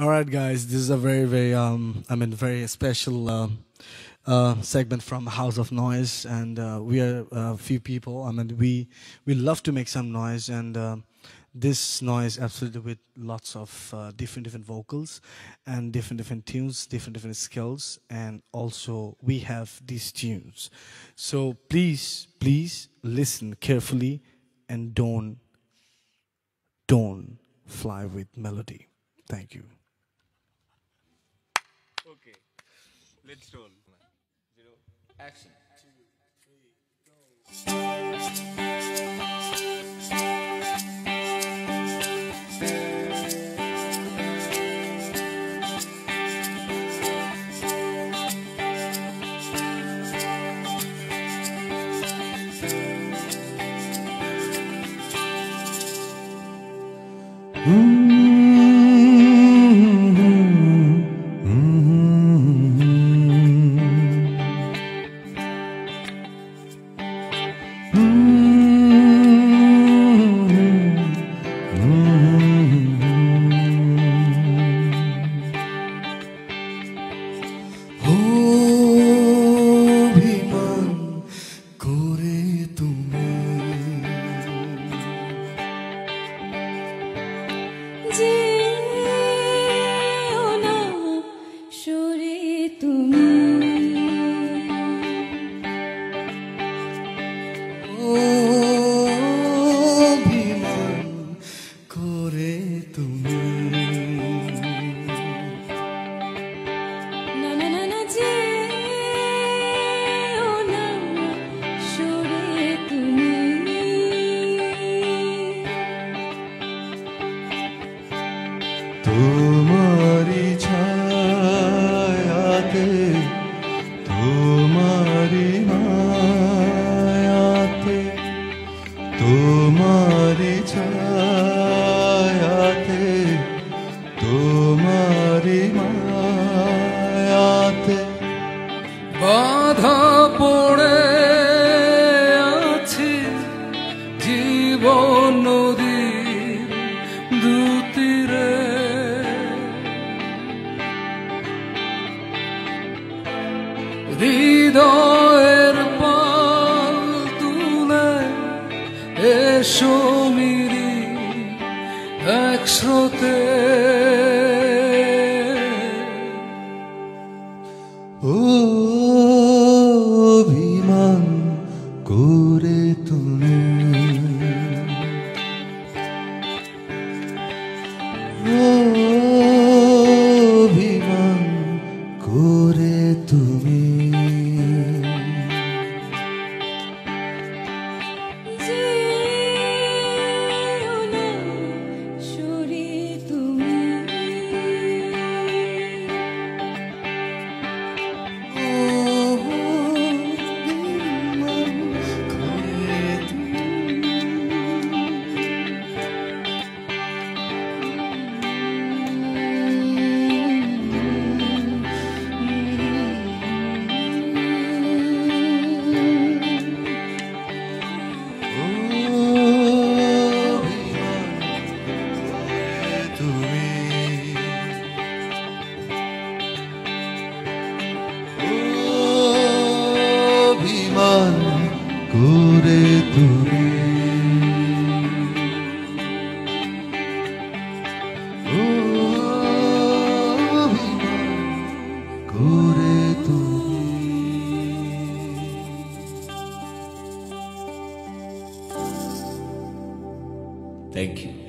All right, guys, this is a very special segment from House of Noise, and we are a few people. We love to make some noise, and this noise absolutely with lots of different vocals and different tunes, different skills, and also we have these tunes. So please listen carefully and don't fly with melody. Thank you. Okay, let's roll. 1, 0, action. 2, 3, go. Thank you.